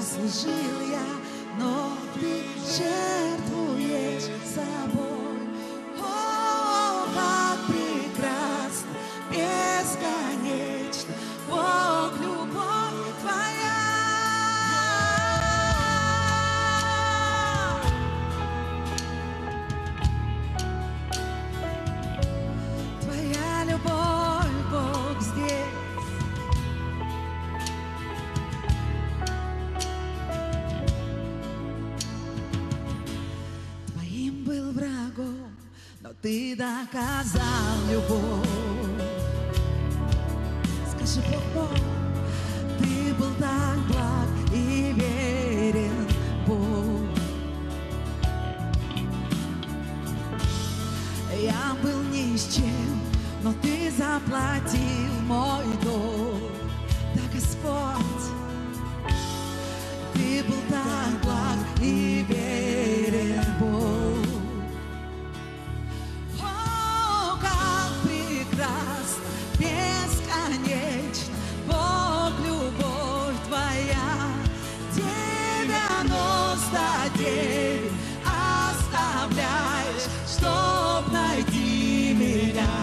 заслужил я, но ты жертвуешь собой. О, как прекрасно, бесконечно, Бог, любовь твоя. Твоя любовь, Бог, здесь. Ты доказал любовь. Скажи, Бог мой, ты был так благ и верен, Бог. Я был ни с чем, но ты заплатил мой долг. Да, Господь, ты был так благ и верен, Бог. Бесконечно, Бог, любовь твоя. 99 оставляешь, чтоб найти меня.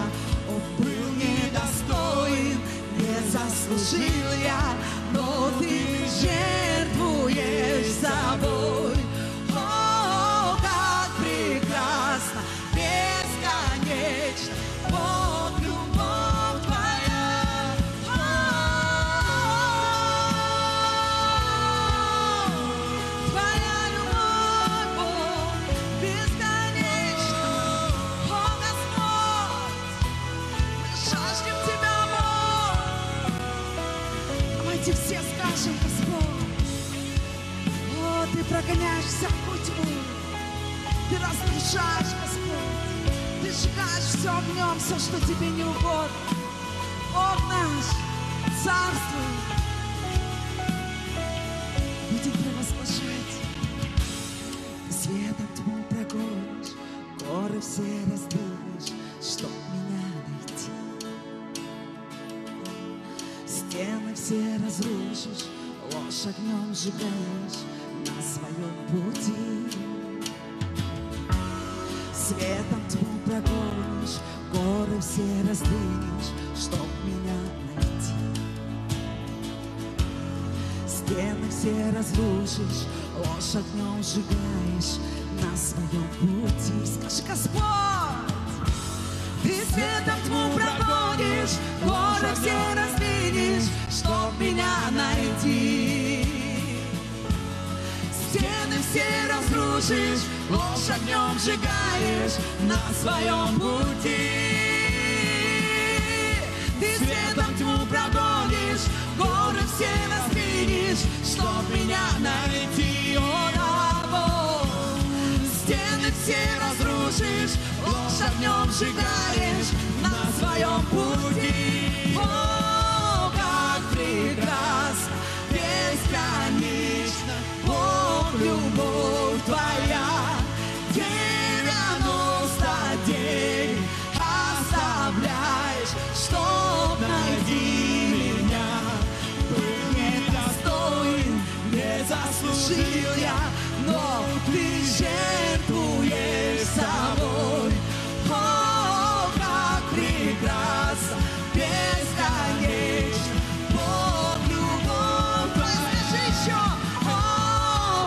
Он был недостоин, не заслужил я, но ты жертвуешь собой. О, как прекрасно, бесконечно, Бог, любовь. Все скажем, Господь, о, ты прогоняешь всякую тьму, ты разрушаешь, Господь, ты сжигаешь все огнем, все, что тебе не угодно. Бог наш, царствуй. Будем провозглашать, ты светом тьму прогонишь, горы все раздвинешь, чтоб меня найти. Стены все разрушишь, ложь огнем сжигаешь на своем пути. Светом тьму прогонишь, горы все раздвинешь, чтоб меня найти. Стены все разрушишь, ложь огнем сжигаешь на своем пути. Скажи, Господь! Ты светом тьму прогонишь, горы все раздвинешь, чтоб меня найти. Стены все разрушишь, ложь огнем сжигаешь на своем пути. Ты светом тьму прогонишь, горы все раздвинешь, чтоб меня найти. О, да, Бог! Стены все разрушишь, ложь огнем сжигаешь на своем пути. О, как прекрасно, бесконечно, Бог, любовь твоя. 99 оставляешь, чтоб найти меня. Был недостоин, не заслужил я, но ты жертвуешь собой. О, как прекрасно, бесконечно, Бог, любовь твоя. Скажи еще. О,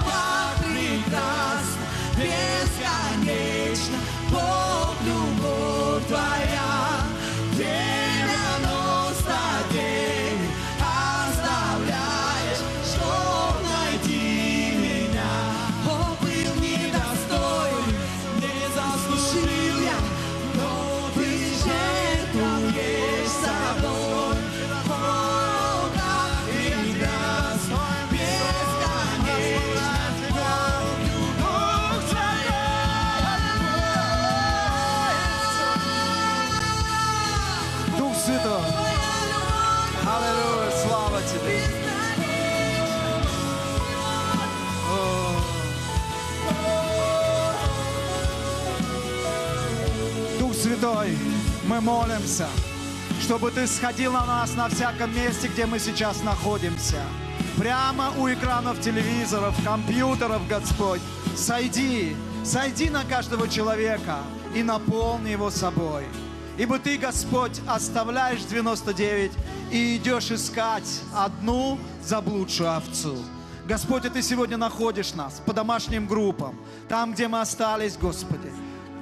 как прекрасно, бесконечно, Бог, любовь твоя. 99 оставляешь, чтоб найти меня. О, был недостоин, не заслужил я, но ты жертвуешь собой. О, как прекрасно, бесконечно, Бог, любовь твоя. Дух Святой, аллилуйя, слава тебе. Святой, мы молимся, чтобы Ты сходил на нас на всяком месте, где мы сейчас находимся. прямо у экранов телевизоров, компьютеров, Господь. Сойди, сойди на каждого человека и наполни его собой. Ибо Ты, Господь, оставляешь 99 и идешь искать одну заблудшую овцу. Господь, и Ты сегодня находишь нас по домашним группам, там, где мы остались, Господи,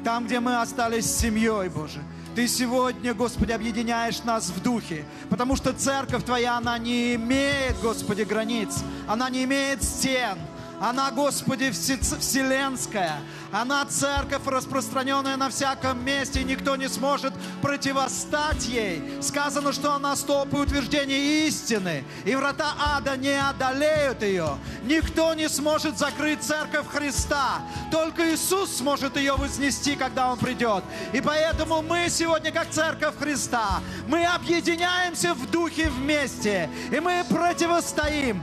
там, где мы остались с семьей, Боже. Ты сегодня, Господи, объединяешь нас в духе, потому что церковь Твоя, она не имеет, Господи, границ, она не имеет стен. Она, Господи, вселенская. Она церковь, распространенная на всяком месте, и никто не сможет противостать ей. Сказано, что она столб и утверждение истины, и врата ада не одолеют ее. Никто не сможет закрыть церковь Христа. Только Иисус сможет ее вознести, когда Он придет. И поэтому мы сегодня, как церковь Христа, мы объединяемся в духе вместе, и мы противостоим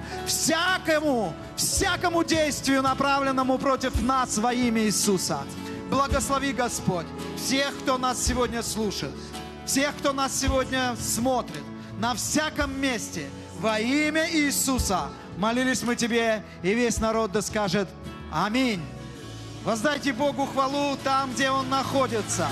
всякому действию, направленному против нас во имя Иисуса. Благослови, Господь, всех, кто нас сегодня слушает, всех, кто нас сегодня смотрит, на всяком месте, во имя Иисуса. Молились мы Тебе, и весь народ да скажет аминь. Воздайте Богу хвалу там, где Он находится.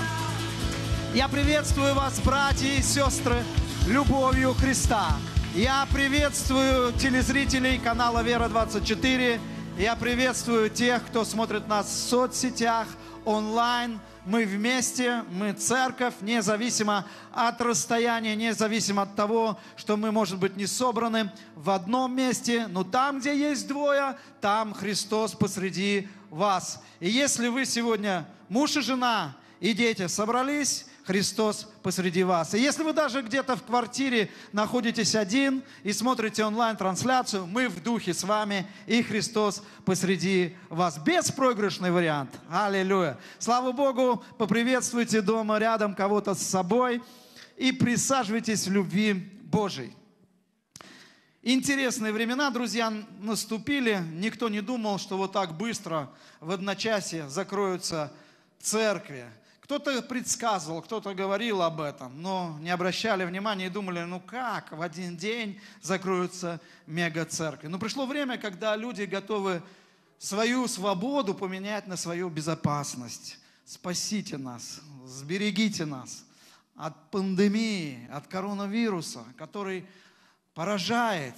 Я приветствую вас, братья и сестры, любовью Христа. Я приветствую телезрителей канала Вера24. Я приветствую тех, кто смотрит нас в соцсетях, онлайн. Мы вместе, мы церковь, независимо от расстояния, независимо от того, что мы, может быть, не собраны в одном месте. Но там, где есть двое, там Христос посреди вас. И если вы сегодня муж и жена, и дети собрались, Христос посреди вас. И если вы даже где-то в квартире находитесь один и смотрите онлайн-трансляцию, мы в духе с вами, и Христос посреди вас. Беспроигрышный вариант. Аллилуйя. Слава Богу, поприветствуйте дома рядом кого-то с собой и присаживайтесь в любви Божьей. Интересные времена, друзья, наступили. Никто не думал, что вот так быстро в одночасье закроются церкви. Кто-то предсказывал, кто-то говорил об этом, но не обращали внимания и думали, ну как в один день закроются мега-церкви. Но пришло время, когда люди готовы свою свободу поменять на свою безопасность. Спасите нас, сберегите нас от пандемии, от коронавируса, который поражает,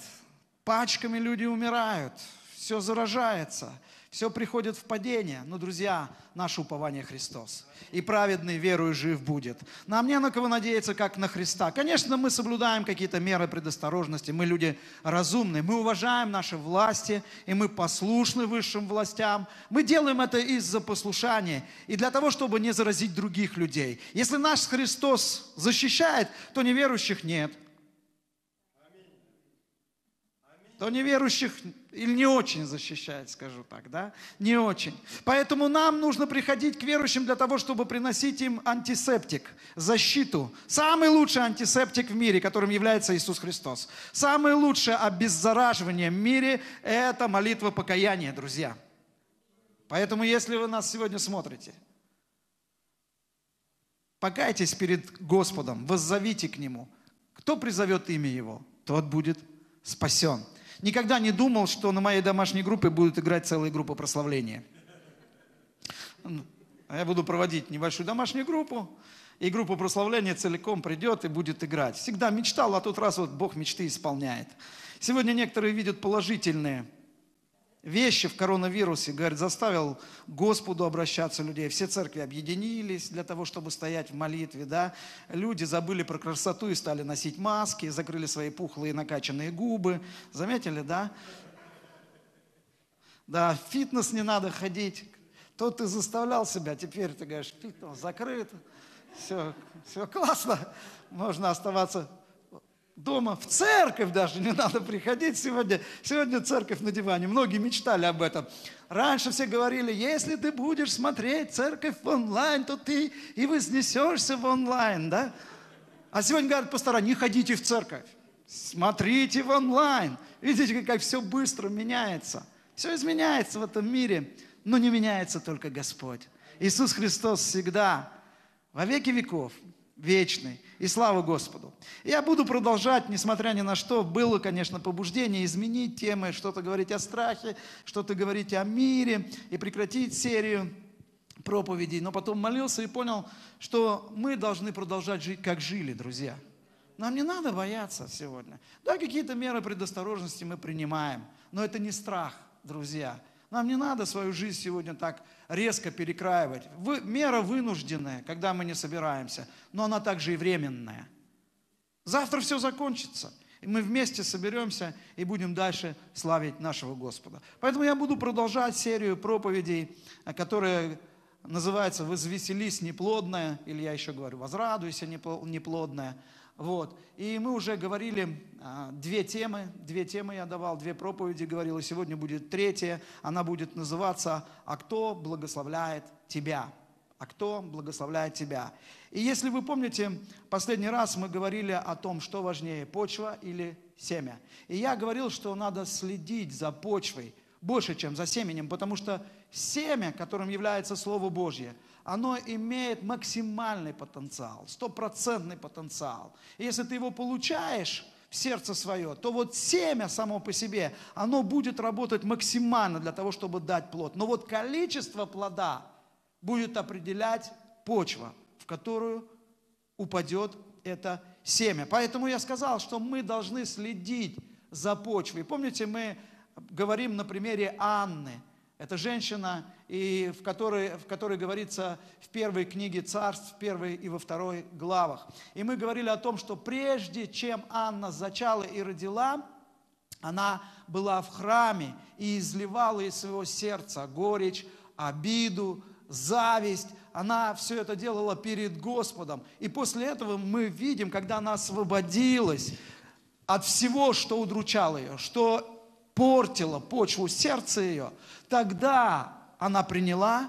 пачками люди умирают, все заражается. Все приходит в падение. Но, друзья, наше упование Христос. И праведный верою жив будет. Нам не на кого надеяться, как на Христа. Конечно, мы соблюдаем какие-то меры предосторожности. Мы люди разумные. Мы уважаем наши власти. И мы послушны высшим властям. Мы делаем это из-за послушания. И для того, чтобы не заразить других людей. Если наш Христос защищает, то неверующих нет. То неверующих или не очень защищает, скажу так, да? Не очень. Поэтому нам нужно приходить к верующим для того, чтобы приносить им антисептик, защиту. Самый лучший антисептик в мире, которым является Иисус Христос. Самое лучшее обеззараживание в мире – это молитва покаяния, друзья. Поэтому, если вы нас сегодня смотрите, покайтесь перед Господом, воззовите к Нему. Кто призовет имя Его, тот будет спасен. Никогда не думал, что на моей домашней группе будут играть целые группы прославления. Я буду проводить небольшую домашнюю группу, и группа прославления целиком придет и будет играть. Всегда мечтал, а тот раз вот Бог мечты исполняет. Сегодня некоторые видят положительные вещи в коронавирусе. Говорят, заставил Господу обращаться людей. Все церкви объединились для того, чтобы стоять в молитве. Да? Люди забыли про красоту и стали носить маски, закрыли свои пухлые накачанные губы. Заметили, да? Да, в фитнес не надо ходить. То ты заставлял себя, теперь ты говоришь, фитнес закрыт. Все классно. Можно оставаться дома, в церковь даже не надо приходить сегодня. Сегодня церковь на диване. Многие мечтали об этом. Раньше все говорили, если ты будешь смотреть церковь в онлайн, то ты и вознесешься в онлайн, да? А сегодня говорят пастора, не ходите в церковь, смотрите в онлайн. Видите, как все быстро меняется. Все изменяется в этом мире, но не меняется только Господь. Иисус Христос всегда, во веки веков, вечный. И слава Господу. Я буду продолжать, несмотря ни на что. Было, конечно, побуждение изменить темы, что-то говорить о страхе, что-то говорить о мире и прекратить серию проповедей. Но потом молился и понял, что мы должны продолжать жить, как жили, друзья. Нам не надо бояться сегодня. Да, какие-то меры предосторожности мы принимаем, но это не страх, друзья. Нам не надо свою жизнь сегодня так резко перекраивать. Мера вынужденная, когда мы не собираемся, но она также и временная. Завтра все закончится, и мы вместе соберемся и будем дальше славить нашего Господа. Поэтому я буду продолжать серию проповедей, которые называются «Возвеселись, неплодная», или я еще говорю «Возрадуйся, неплодная». Вот. И мы уже говорили две темы я давал, две проповеди говорил, и сегодня будет третья, она будет называться «А кто благословляет тебя?» «А кто благословляет тебя?» И если вы помните, последний раз мы говорили о том, что важнее, почва или семя. И я говорил, что надо следить за почвой больше, чем за семенем, потому что семя, которым является Слово Божье, оно имеет максимальный потенциал, стопроцентный потенциал. И если ты его получаешь в сердце свое, то вот семя само по себе, оно будет работать максимально для того, чтобы дать плод. Но вот количество плода будет определять почва, в которую упадет это семя. Поэтому я сказал, что мы должны следить за почвой. Помните, мы говорим на примере Анны. Это женщина, и в которой говорится в первой книге Царств, в первой и во второй главах. И мы говорили о том, что прежде чем Анна зачала и родила, она была в храме и изливала из своего сердца горечь, обиду, зависть. Она все это делала перед Господом. И после этого мы видим, когда она освободилась от всего, что удручало ее, что портила почву сердца ее, тогда она приняла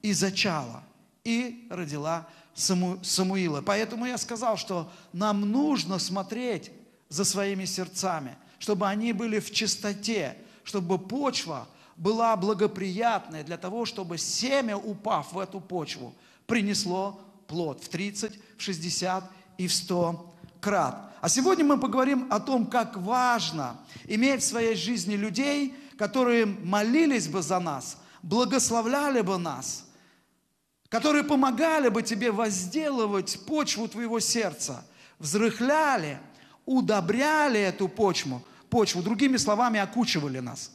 и зачала, и родила Самуила. Поэтому я сказал, что нам нужно смотреть за своими сердцами, чтобы они были в чистоте, чтобы почва была благоприятной для того, чтобы семя, упав в эту почву, принесло плод в 30, в 60 и в 100 крат. А сегодня мы поговорим о том, как важно иметь в своей жизни людей, которые молились бы за нас, благословляли бы нас, которые помогали бы тебе возделывать почву твоего сердца, взрыхляли, удобряли эту почву, другими словами, окучивали нас.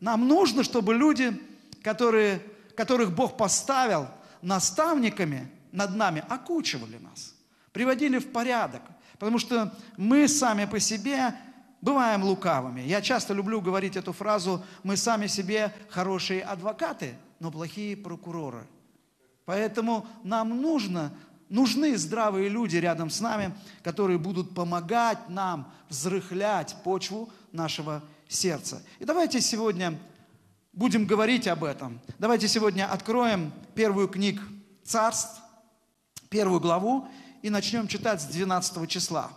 Нам нужно, чтобы люди, которых Бог поставил наставниками над нами, окучивали нас. Приводили в порядок, потому что мы сами по себе бываем лукавыми. Я часто люблю говорить эту фразу: мы сами себе хорошие адвокаты, но плохие прокуроры. Поэтому нам нужны здравые люди рядом с нами, которые будут помогать нам взрыхлять почву нашего сердца. И давайте сегодня будем говорить об этом. Давайте сегодня откроем первую книгу Царств, первую главу, и начнем читать с 12 числа,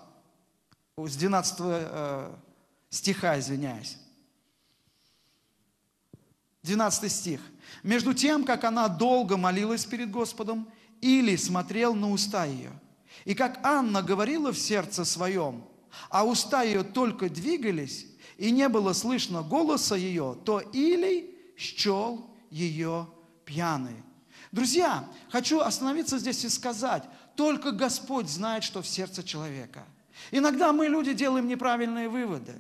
с 12 стиха, извиняюсь. 12 стих. «Между тем, как она долго молилась перед Господом, Или смотрел на уста ее, и как Анна говорила в сердце своем, а уста ее только двигались, и не было слышно голоса ее, то Или счел ее пьяной». Друзья, хочу остановиться здесь и сказать: только Господь знает, что в сердце человека. Иногда мы, люди, делаем неправильные выводы.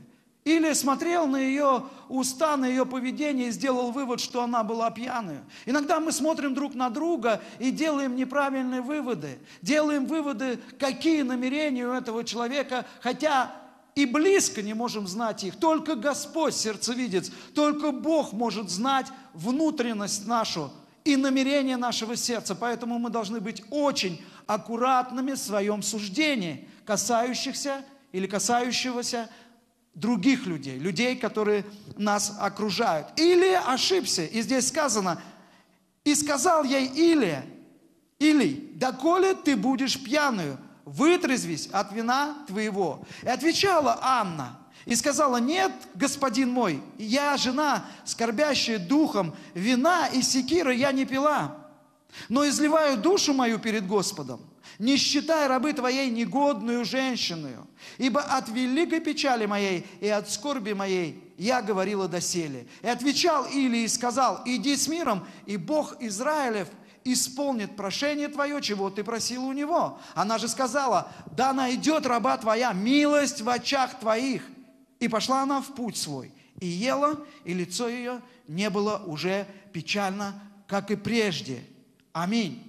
Или смотрел на ее уста, на ее поведение и сделал вывод, что она была пьяной. Иногда мы смотрим друг на друга и делаем неправильные выводы. Делаем выводы, какие намерения у этого человека, хотя и близко не можем знать их. Только Господь сердцевидец, только Бог может знать внутренность нашу и намерение нашего сердца. Поэтому мы должны быть очень аккуратными в своем суждении, касающегося других людей, которые нас окружают. Или ошибся, и здесь сказано: «И сказал ей Или, доколе ты будешь пьяную, вытрезвись от вина твоего». И отвечала Анна и сказала: «Нет, господин мой, я жена, скорбящая духом, вина и секира я не пила». но изливаю душу мою перед Господом, не считай рабы твоей негодную женщиною, ибо от великой печали моей и от скорби моей я говорила доселе. И отвечал Илии и сказал: иди с миром, и Бог Израилев исполнит прошение твое, чего ты просила у него. Она же сказала: да найдет раба твоя милость в очах твоих. И пошла она в путь свой, и ела, и лицо ее не было уже печально, как и прежде. Аминь.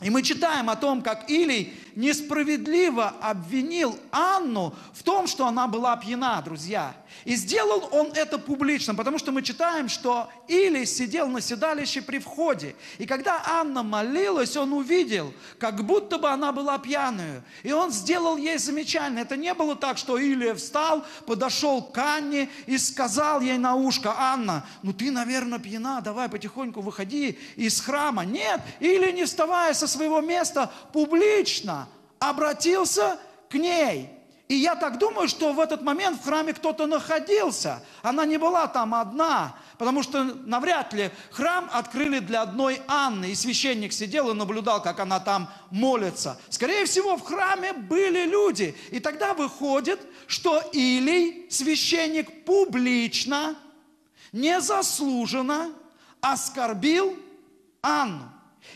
И мы читаем о том, как Илий несправедливо обвинил Анну в том, что она была пьяна, друзья. И сделал он это публично, потому что мы читаем, что Илий сидел на седалище при входе. И когда Анна молилась, он увидел, как будто бы она была пьяную. И он сделал ей замечание. Это не было так, что Илия встал, подошел к Анне и сказал ей на ушко: Анна, ну ты, наверное, пьяна, давай потихоньку выходи из храма. Нет, Илий, не вставая со своего места, публично обратился к ней. И я так думаю, что в этот момент в храме кто-то находился. Она не была там одна, потому что навряд ли храм открыли для одной Анны, и священник сидел и наблюдал, как она там молится. Скорее всего, в храме были люди. И тогда выходит, что Илий, священник, публично, незаслуженно оскорбил Анну.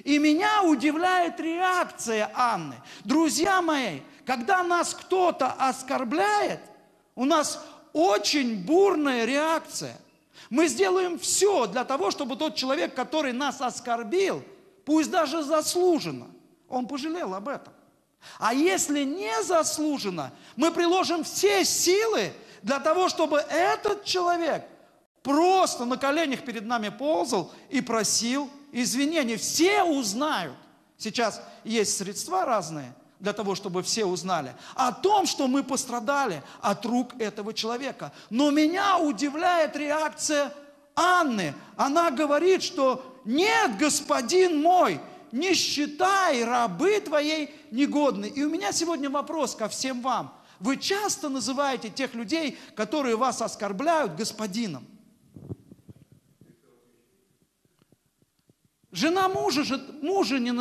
И меня удивляет реакция Анны. Друзья мои, когда нас кто-то оскорбляет, у нас очень бурная реакция. Мы сделаем все для того, чтобы тот человек, который нас оскорбил, пусть даже заслуженно, он пожалел об этом. А если не заслуженно, мы приложим все силы для того, чтобы этот человек просто на коленях перед нами ползал и просил извинения. Все узнают. Сейчас есть средства разные для того, чтобы все узнали о том, что мы пострадали от рук этого человека. Но меня удивляет реакция Анны. Она говорит, что нет, господин мой, не считай рабы твоей негодной. И у меня сегодня вопрос ко всем вам. Вы часто называете тех людей, которые вас оскорбляют, господином? Жена мужа не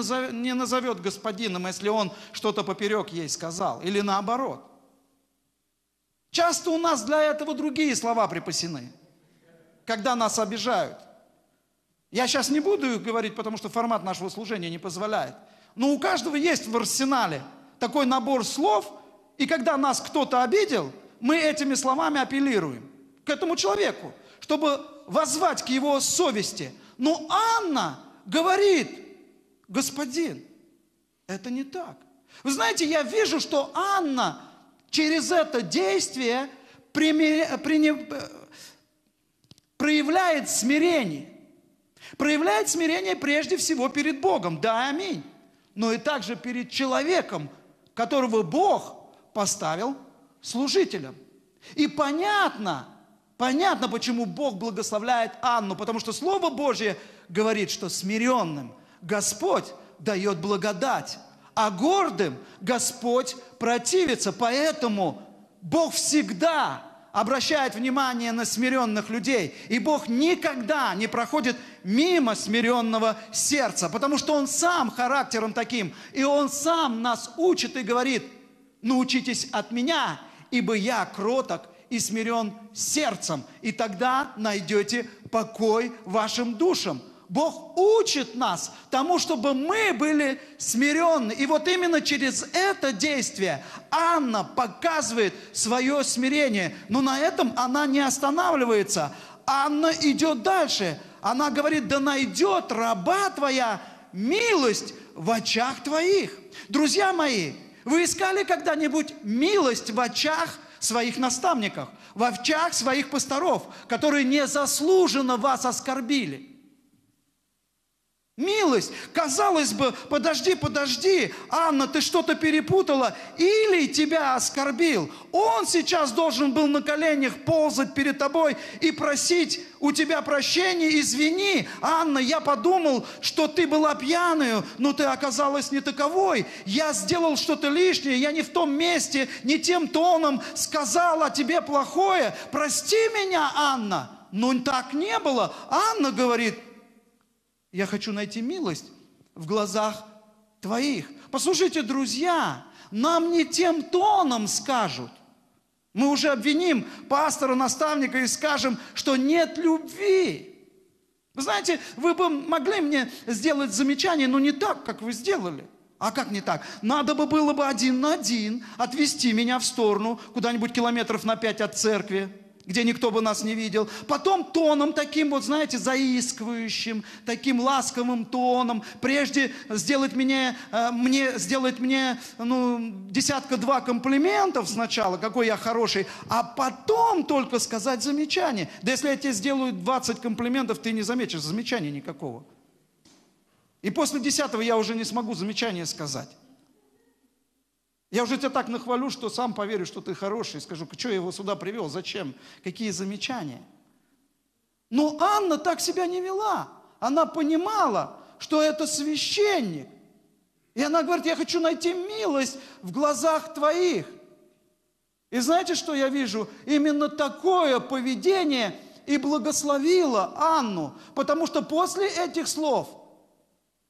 назовет господином, если он что-то поперек ей сказал, или наоборот. Часто у нас для этого другие слова припасены, когда нас обижают. Я сейчас не буду их говорить, потому что формат нашего служения не позволяет. Но у каждого есть в арсенале такой набор слов, и когда нас кто-то обидел, мы этими словами апеллируем к этому человеку, чтобы воззвать к его совести. Но Анна говорит: господин, это не так. Вы знаете, я вижу, что Анна через это действие проявляет смирение. Проявляет смирение прежде всего перед Богом, да, аминь. Но и также перед человеком, которого Бог поставил служителем. И понятно, почему Бог благословляет Анну, потому что Слово Божье говорит, что смиренным Господь дает благодать, а гордым Господь противится. Поэтому Бог всегда обращает внимание на смиренных людей, и Бог никогда не проходит мимо смиренного сердца, потому что Он сам характером таким, и Он сам нас учит и говорит: научитесь от меня, ибо я кроток и смирен сердцем, и тогда найдете покой вашим душам. Бог учит нас тому, чтобы мы были смиренны. И вот именно через это действие Анна показывает свое смирение. Но на этом она не останавливается. Анна идет дальше. Она говорит: да найдет раба твоя милость в очах твоих. Друзья мои, вы искали когда-нибудь милость в очах своих наставников, в очах своих пасторов, которые незаслуженно вас оскорбили? Милость. Казалось бы, подожди, Анна, ты что-то перепутала, или тебя оскорбил. Он сейчас должен был на коленях ползать перед тобой и просить у тебя прощения. Извини, Анна, я подумал, что ты была пьяную, но ты оказалась не таковой. Я сделал что-то лишнее, я не в том месте, не тем тоном сказал о тебе плохое. Прости меня, Анна. Но так не было. Анна говорит: я хочу найти милость в глазах твоих. Послушайте, друзья, нам не тем тоном скажут. Мы уже обвиним пастора, наставника и скажем, что нет любви. Вы знаете, вы бы могли мне сделать замечание, но не так, как вы сделали. А как не так? Надо бы было бы один на один отвести меня в сторону, куда-нибудь километров на 5 от церкви, где никто бы нас не видел. Потом тоном таким вот, знаете, заискивающим, таким ласковым тоном. Прежде сделать мне десятка-два комплиментов сначала, какой я хороший, а потом только сказать замечание. Да если я тебе сделаю 20 комплиментов, ты не заметишь замечания никакого. И после 10-го я уже не смогу замечания сказать. Я уже тебя так нахвалю, что сам поверю, что ты хороший. Скажу, что я его сюда привел, зачем? Какие замечания? Но Анна так себя не вела. Она понимала, что это священник. И она говорит, я хочу найти милость в глазах твоих. И знаете, что я вижу? Именно такое поведение и благословило Анну. Потому что после этих слов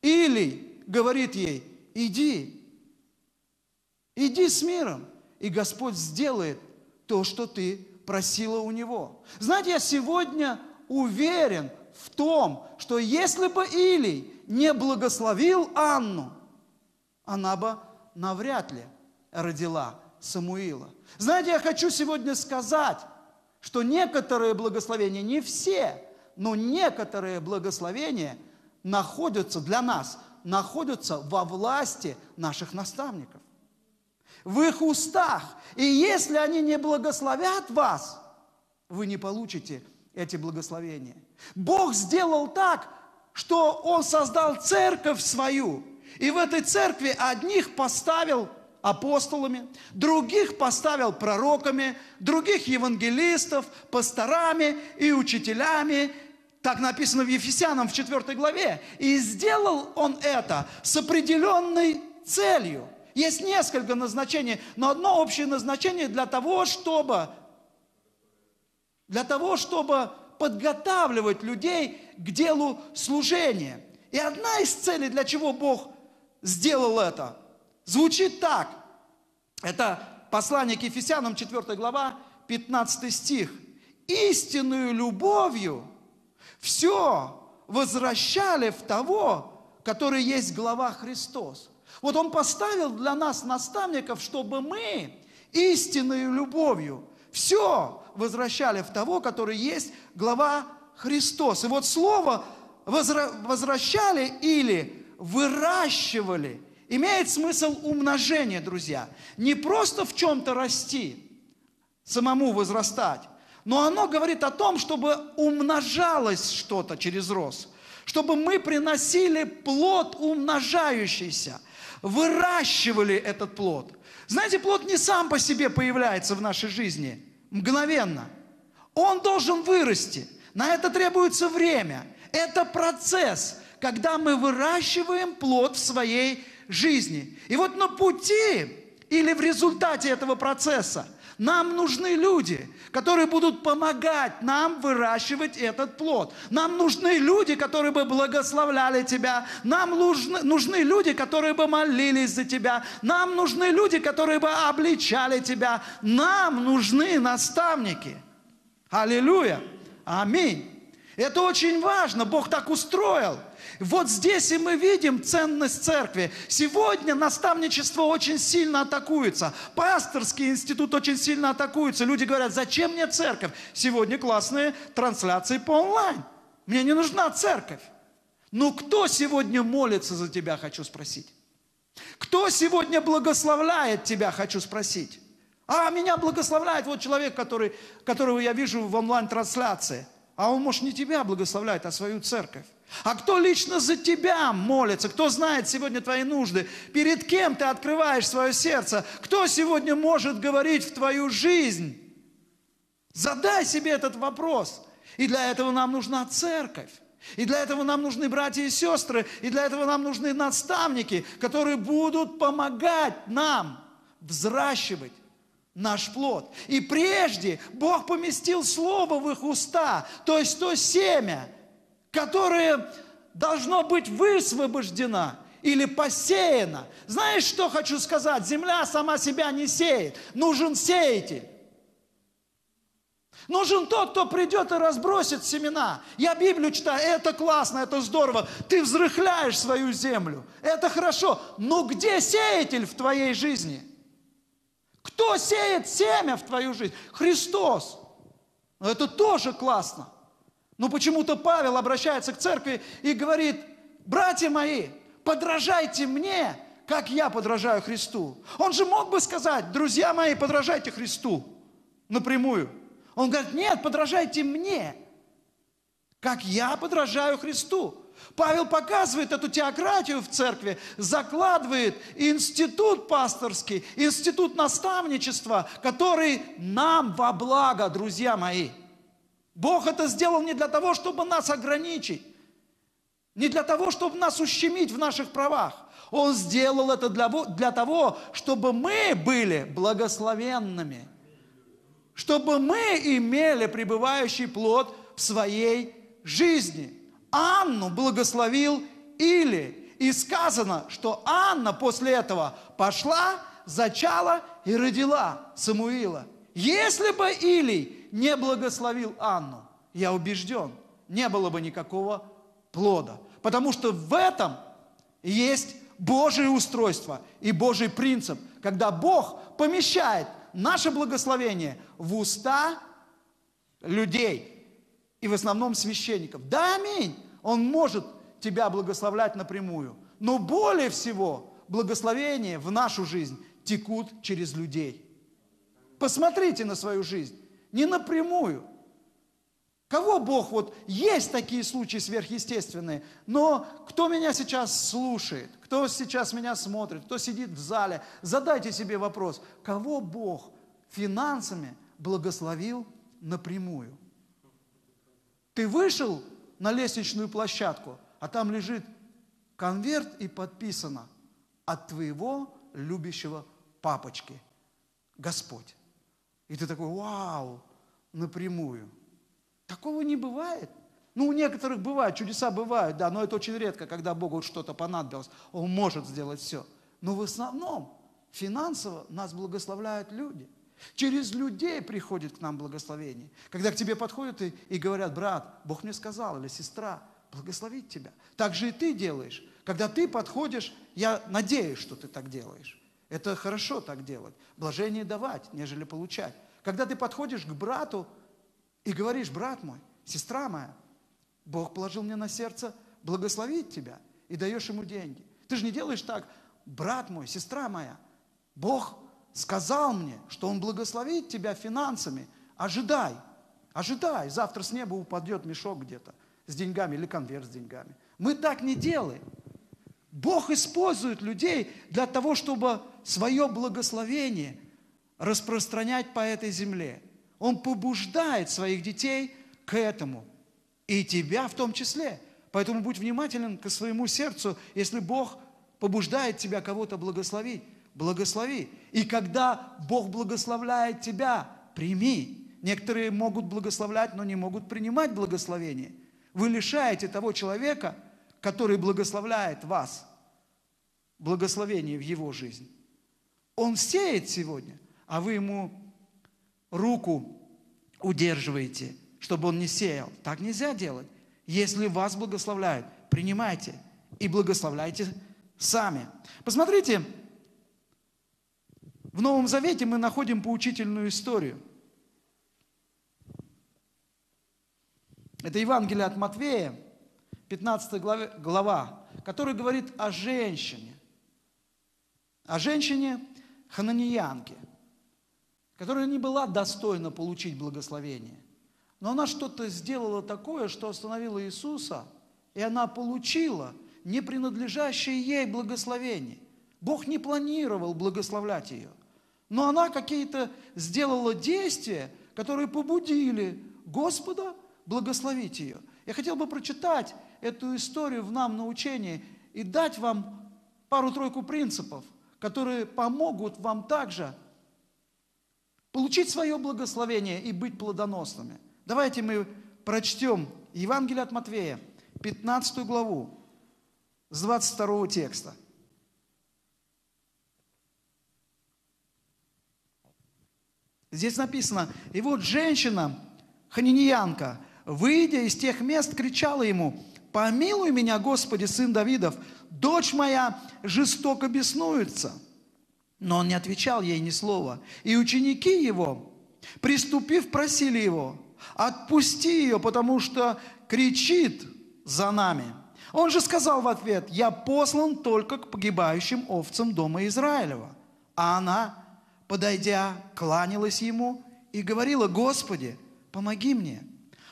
Илий говорит ей, иди с миром, и Господь сделает то, что ты просила у Него. Знаете, я сегодня уверен в том, что если бы Илий не благословил Анну, она бы навряд ли родила Самуила. Знаете, я хочу сегодня сказать, что некоторые благословения, не все, но некоторые благословения – находятся во власти наших наставников, в их устах. И если они не благословят вас, вы не получите эти благословения. Бог сделал так, что Он создал церковь свою, и в этой церкви одних поставил апостолами, других поставил пророками, других евангелистов, пасторами и учителями. Так написано в Ефесянам в 4 главе. И сделал он это с определенной целью. Есть несколько назначений, но одно общее назначение для того, чтобы подготавливать людей к делу служения. И одна из целей, для чего Бог сделал это, звучит так. Это послание к Ефесянам, 4 глава, 15 стих. «Истинную любовью все возвращали в того, который есть глава Христос». Вот Он поставил для нас наставников, чтобы мы истинной любовью все возвращали в того, который есть глава Христос. И вот слово «возвращали» или «выращивали» имеет смысл умножения, друзья. Не просто в чем-то расти, самому возрастать, но оно говорит о том, чтобы умножалось что-то через рост, чтобы мы приносили плод умножающийся, выращивали этот плод. Знаете, плод не сам по себе появляется в нашей жизни мгновенно. Он должен вырасти. На это требуется время. Это процесс, когда мы выращиваем плод в своей жизни. И вот на пути или в результате этого процесса нам нужны люди, которые будут помогать нам выращивать этот плод. Нам нужны люди, которые бы благословляли тебя. Нам нужны люди, которые бы молились за тебя. Нам нужны люди, которые бы обличали тебя. Нам нужны наставники. Аллилуйя! Аминь! Это очень важно, Бог так устроил. Вот здесь и мы видим ценность церкви. Сегодня наставничество очень сильно атакуется. Пасторский институт очень сильно атакуется. Люди говорят, зачем мне церковь? Сегодня классные трансляции по онлайн. Мне не нужна церковь. Но кто сегодня молится за тебя, хочу спросить. Кто сегодня благословляет тебя, хочу спросить. А меня благословляет вот человек, которого я вижу в онлайн-трансляции. А он, может, не тебя благословляет, а свою церковь. А кто лично за тебя молится? Кто знает сегодня твои нужды? Перед кем ты открываешь свое сердце? Кто сегодня может говорить в твою жизнь? Задай себе этот вопрос. И для этого нам нужна церковь. И для этого нам нужны братья и сестры. И для этого нам нужны наставники, которые будут помогать нам взращивать наш плод. И прежде Бог поместил слово в их уста, то есть то семя, которое должно быть высвобождено или посеяно. Знаешь, что хочу сказать? Земля сама себя не сеет. Нужен сеятель. Нужен тот, кто придет и разбросит семена. Я Библию читаю, это классно, это здорово. Ты взрыхляешь свою землю. Это хорошо. Но где сеятель в твоей жизни? Кто сеет семя в твою жизнь? Христос. Это тоже классно. Но почему-то Павел обращается к церкви и говорит: братья мои, подражайте мне, как я подражаю Христу. Он же мог бы сказать: друзья мои, подражайте Христу напрямую. Он говорит: нет, подражайте мне, как я подражаю Христу. Павел показывает эту теократию в церкви, закладывает институт пасторский, институт наставничества, который нам во благо, друзья мои. Бог это сделал не для того, чтобы нас ограничить, не для того, чтобы нас ущемить в наших правах. Он сделал это для того, чтобы мы были благословенными, чтобы мы имели пребывающий плод в своей жизни. Анну благословил Или, и сказано, что Анна после этого пошла, зачала и родила Самуила. Если бы Илий не благословил Анну, я убежден, не было бы никакого плода, потому что в этом есть Божие устройство и Божий принцип, когда Бог помещает наше благословение в уста людей, и в основном священников. Да, аминь. Он может тебя благословлять напрямую. Но более всего благословения в нашу жизнь текут через людей. Посмотрите на свою жизнь. Не напрямую. Кого Бог, вот есть такие случаи сверхъестественные, но кто меня сейчас слушает, кто сейчас меня смотрит, кто сидит в зале, задайте себе вопрос, кого Бог финансами благословил напрямую? Ты вышел на лестничную площадку, а там лежит конверт и подписано: от твоего любящего папочки, Господь. И ты такой: вау, напрямую. Такого не бывает. Ну, у некоторых бывает, чудеса бывают, да, но это очень редко, когда Богу что-то понадобилось. Он может сделать все. Но в основном финансово нас благословляют люди. Через людей приходит к нам благословение. Когда к тебе подходят и говорят: брат, Бог мне сказал, или сестра, благословить тебя. Так же и ты делаешь. Когда ты подходишь, я надеюсь, что ты так делаешь. Это хорошо так делать. Блажение давать, нежели получать. Когда ты подходишь к брату и говоришь: брат мой, сестра моя, Бог положил мне на сердце благословить тебя, и даешь ему деньги. Ты же не делаешь так: брат мой, сестра моя, Бог сказал мне, что Он благословит тебя финансами. Ожидай, ожидай. Завтра с неба упадет мешок где-то с деньгами или конверт с деньгами. Мы так не делаем. Бог использует людей для того, чтобы свое благословение распространять по этой земле. Он побуждает своих детей к этому. И тебя в том числе. Поэтому будь внимателен к своему сердцу, если Бог побуждает тебя кого-то благословить. Благослови. И когда Бог благословляет тебя, прими. Некоторые могут благословлять, но не могут принимать благословение. Вы лишаете того человека, который благословляет вас, благословение в его жизнь. Он сеет сегодня, а вы ему руку удерживаете, чтобы он не сеял. Так нельзя делать. Если вас благословляют, принимайте и благословляйте сами. Посмотрите, в Новом Завете мы находим поучительную историю. Это Евангелие от Матфея, 15 глава, который говорит о женщине хананиянке, которая не была достойна получить благословение. Но она что-то сделала такое, что остановила Иисуса, и она получила не принадлежащее ей благословение. Бог не планировал благословлять ее. Но она какие-то сделала действия, которые побудили Господа благословить ее. Я хотел бы прочитать эту историю в нам научении и дать вам пару-тройку принципов, которые помогут вам также получить свое благословение и быть плодоносными. Давайте мы прочтем Евангелие от Матфея, 15 главу с 22 текста. Здесь написано: «И вот женщина, хананеянка, выйдя из тех мест, кричала ему: „Помилуй меня, Господи, сын Давидов, дочь моя жестоко беснуется“. Но он не отвечал ей ни слова. И ученики его, приступив, просили его: „Отпусти ее, потому что кричит за нами“. Он же сказал в ответ: „Я послан только к погибающим овцам дома Израилева“. А она, подойдя, кланялась ему и говорила: „Господи, помоги мне“.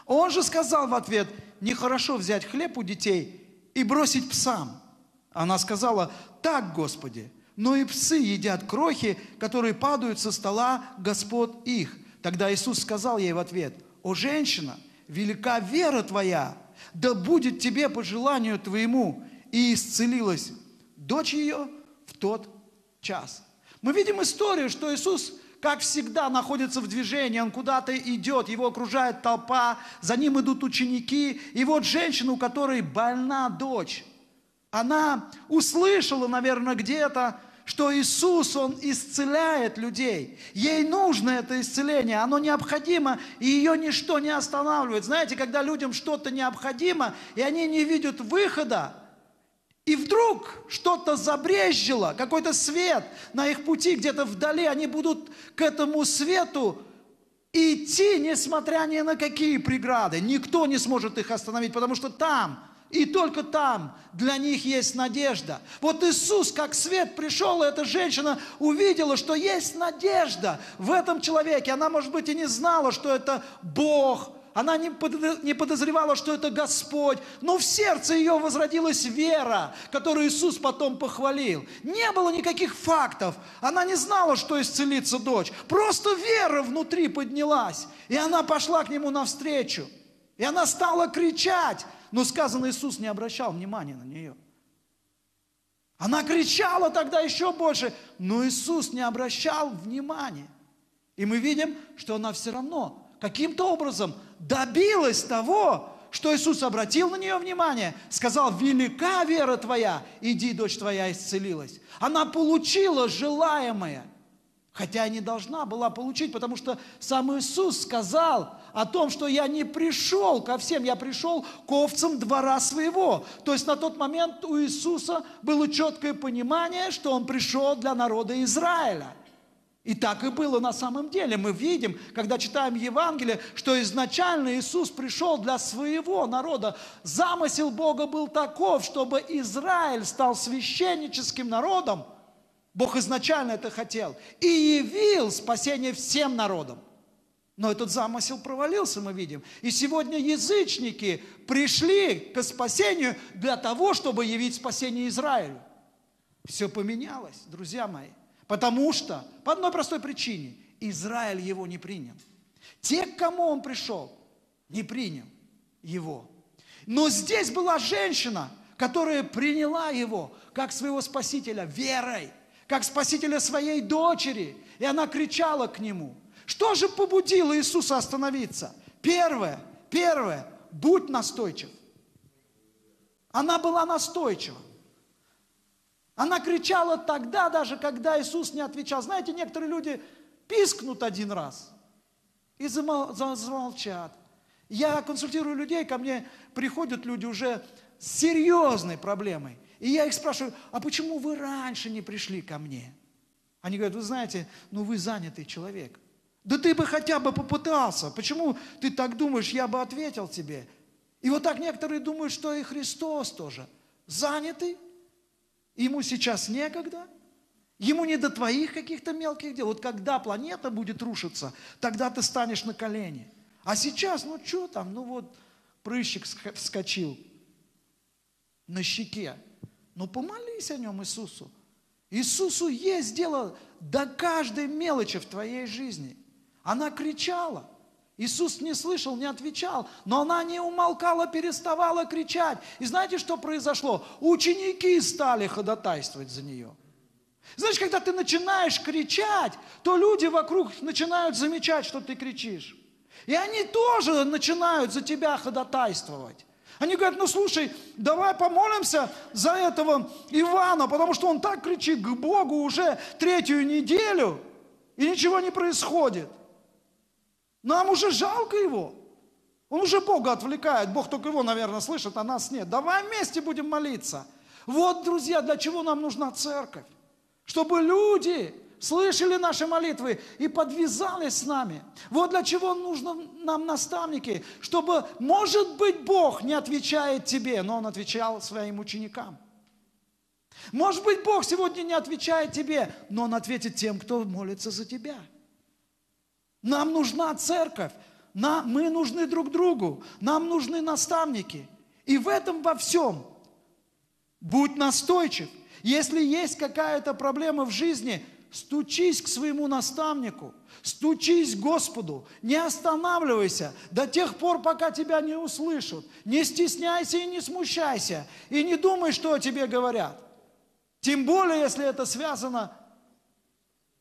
Он же сказал в ответ: „Нехорошо взять хлеб у детей и бросить псам“. Она сказала: „Так, Господи, но и псы едят крохи, которые падают со стола господ их“. Тогда Иисус сказал ей в ответ: „О, женщина, велика вера твоя, да будет тебе по желанию твоему“. И исцелилась дочь ее в тот час». Мы видим историю, что Иисус, как всегда, находится в движении, Он куда-то идет, Его окружает толпа, за Ним идут ученики. И вот женщина, у которой больна дочь, она услышала, наверное, где-то, что Иисус, Он исцеляет людей. Ей нужно это исцеление, оно необходимо, и ее ничто не останавливает. Знаете, когда людям что-то необходимо, и они не видят выхода, и вдруг что-то забрезжило, какой-то свет на их пути где-то вдали, они будут к этому свету идти, несмотря ни на какие преграды. Никто не сможет их остановить, потому что там, и только там для них есть надежда. Вот Иисус, как свет, пришел, и эта женщина увидела, что есть надежда в этом человеке. Она, может быть, и не знала, что это Бог. Она не подозревала, что это Господь. Но в сердце ее возродилась вера, которую Иисус потом похвалил. Не было никаких фактов. Она не знала, что исцелится дочь. Просто вера внутри поднялась. И она пошла к Нему навстречу. И она стала кричать. Но сказано, Иисус не обращал внимания на нее. Она кричала тогда еще больше, но Иисус не обращал внимания. И мы видим, что она все равно каким-то образом добилась того, что Иисус обратил на нее внимание, сказал: „Велика вера твоя, иди, дочь твоя исцелилась“. Она получила желаемое, хотя и не должна была получить, потому что сам Иисус сказал о том, что я не пришел ко всем, я пришел к овцам двора своего. То есть на тот момент у Иисуса было четкое понимание, что Он пришел для народа Израиля. И так и было на самом деле. Мы видим, когда читаем Евангелие, что изначально Иисус пришел для своего народа. Замысел Бога был таков, чтобы Израиль стал священническим народом. Бог изначально это хотел. И явил спасение всем народам. Но этот замысел провалился, мы видим. И сегодня язычники пришли к спасению для того, чтобы явить спасение Израилю. Все поменялось, друзья мои. Потому что, по одной простой причине, Израиль его не принял. Те, к кому он пришел, не принял его. Но здесь была женщина, которая приняла его как своего спасителя верой, как спасителя своей дочери. И она кричала к нему. Что же побудило Иисуса остановиться? Первое, будь настойчив. Она была настойчива. Она кричала тогда, даже когда Иисус не отвечал. Знаете, некоторые люди пискнут один раз и замолчат. Я консультирую людей, ко мне приходят люди уже с серьезной проблемой. И я их спрашиваю: а почему вы раньше не пришли ко мне? Они говорят: вы знаете, вы занятый человек. Да ты бы хотя бы попытался. Почему ты так думаешь, я бы ответил тебе? И вот так некоторые думают, что и Христос тоже занятый. Ему сейчас некогда, ему не до твоих каких-то мелких дел. Вот когда планета будет рушиться, тогда ты станешь на колени. А сейчас, что там, прыщик вскочил на щеке. Помолись о нем Иисусу. Иисусу есть дело до каждой мелочи в твоей жизни. Она кричала. Иисус не слышал, не отвечал, но она не умолкала, переставала кричать. И знаете, что произошло? Ученики стали ходатайствовать за нее. Знаешь, когда ты начинаешь кричать, то люди вокруг начинают замечать, что ты кричишь. И они тоже начинают за тебя ходатайствовать. Они говорят, ну слушай, давай помолимся за этого Ивана, потому что он так кричит к Богу уже третью неделю, и ничего не происходит. Нам уже жалко его. Он уже Бога отвлекает. Бог только его, наверное, слышит, а нас нет. Давай вместе будем молиться. Вот, друзья, для чего нам нужна церковь. Чтобы люди слышали наши молитвы и подвязались с нами. Вот для чего нужны нам наставники. Чтобы, может быть, Бог не отвечает тебе, но Он отвечал своим ученикам. Может быть, Бог сегодня не отвечает тебе, но Он ответит тем, кто молится за тебя. Нам нужна церковь. Мы нужны друг другу. Нам нужны наставники. И в этом во всем будь настойчив. Если есть какая-то проблема в жизни, стучись к своему наставнику, стучись к Господу, не останавливайся до тех пор, пока тебя не услышат. Не стесняйся и не смущайся, и не думай, что о тебе говорят. Тем более, если это связано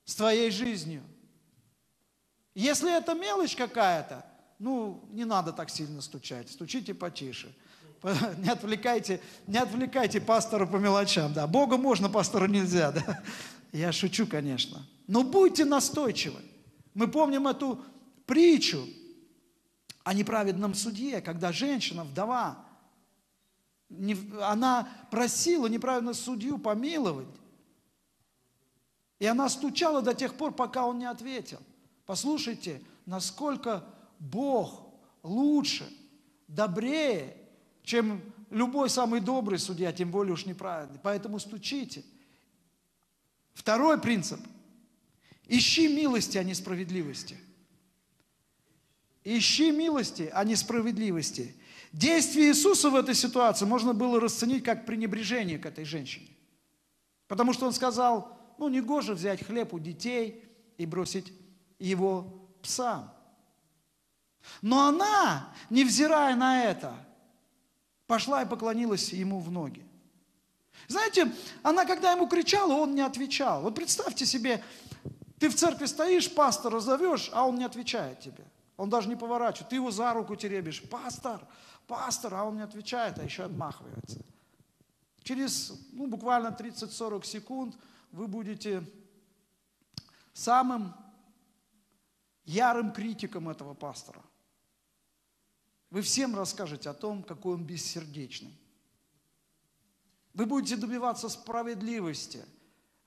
с твоей жизнью. Если это мелочь какая-то, ну, не надо так сильно стучать, стучите потише. Не отвлекайте пастора по мелочам. Да. Бога можно, пастору нельзя. Да. Я шучу, конечно. Но будьте настойчивы. Мы помним эту притчу о неправедном судье, когда женщина, вдова, она просила неправедного судью помиловать. И она стучала до тех пор, пока он не ответил. Послушайте, насколько Бог лучше, добрее, чем любой самый добрый судья, тем более уж неправедный. Поэтому стучите. Второй принцип. Ищи милости, а не справедливости. Ищи милости, а не справедливости. Действие Иисуса в этой ситуации можно было расценить как пренебрежение к этой женщине. Потому что Он сказал, ну негоже взять хлеб у детей и бросить его псам. Но она, невзирая на это, пошла и поклонилась ему в ноги. Знаете, она когда ему кричала, он не отвечал. Вот представьте себе, ты в церкви стоишь, пастора зовешь, а он не отвечает тебе. Он даже не поворачивает. Ты его за руку теребишь. Пастор, пастор, а он не отвечает, а еще отмахивается. Через буквально 30-40 секунд вы будете самым ярым критиком этого пастора. Вы всем расскажете о том, какой он бессердечный. Вы будете добиваться справедливости.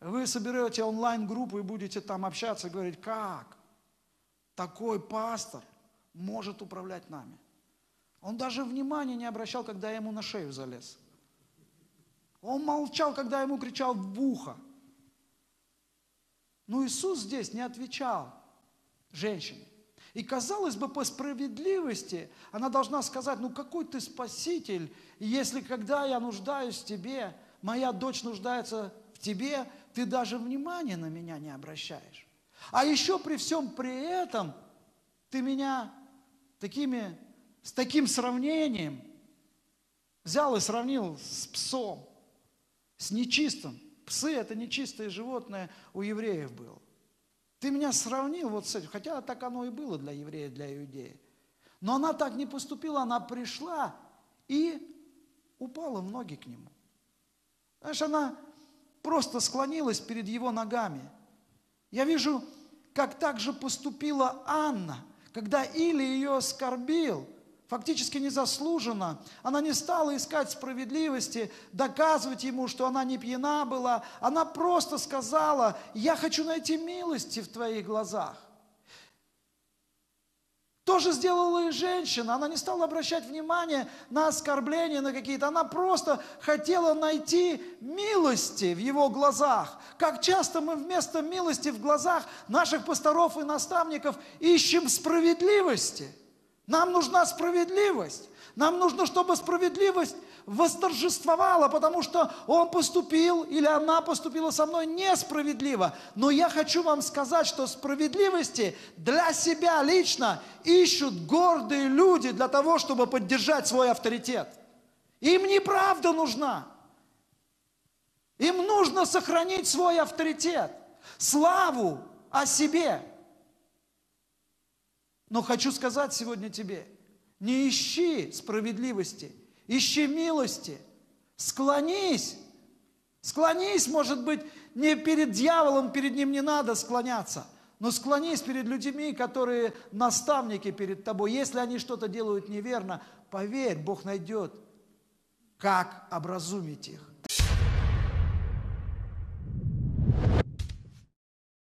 Вы соберете онлайн-группу и будете там общаться и говорить, как такой пастор может управлять нами. Он даже внимания не обращал, когда я ему на шею залез. Он молчал, когда я ему кричал в ухо. Но Иисус здесь не отвечал женщине. И, казалось бы, по справедливости она должна сказать, ну какой ты спаситель, если когда я нуждаюсь в тебе, моя дочь нуждается в тебе, ты даже внимания на меня не обращаешь. А еще при всем при этом ты меня с таким сравнением взял и сравнил с псом, с нечистым. Псы – это нечистое животное у евреев было. Ты меня сравнил вот с этим, хотя так оно и было для еврея, для иудея. Но она так не поступила, она пришла и упала в ноги к нему. Знаешь, она просто склонилась перед его ногами. Я вижу, как так же поступила Анна, когда Или ее оскорбил, фактически незаслуженно. Она не стала искать справедливости, доказывать ему, что она не пьяна была. Она просто сказала, я хочу найти милости в твоих глазах. То же сделала и женщина. Она не стала обращать внимание на оскорбления, на какие-то. Она просто хотела найти милости в его глазах. Как часто мы вместо милости в глазах наших пасторов и наставников ищем справедливости. Нам нужна справедливость. Нам нужно, чтобы справедливость восторжествовала, потому что он поступил или она поступила со мной несправедливо. Но я хочу вам сказать, что справедливости для себя лично ищут гордые люди для того, чтобы поддержать свой авторитет. Им неправда нужна. Им нужно сохранить свой авторитет, славу о себе. Но хочу сказать сегодня тебе, не ищи справедливости, ищи милости, склонись. Склонись, может быть, не перед дьяволом, перед ним не надо склоняться, но склонись перед людьми, которые наставники перед тобой. Если они что-то делают неверно, поверь, Бог найдет, как образумить их.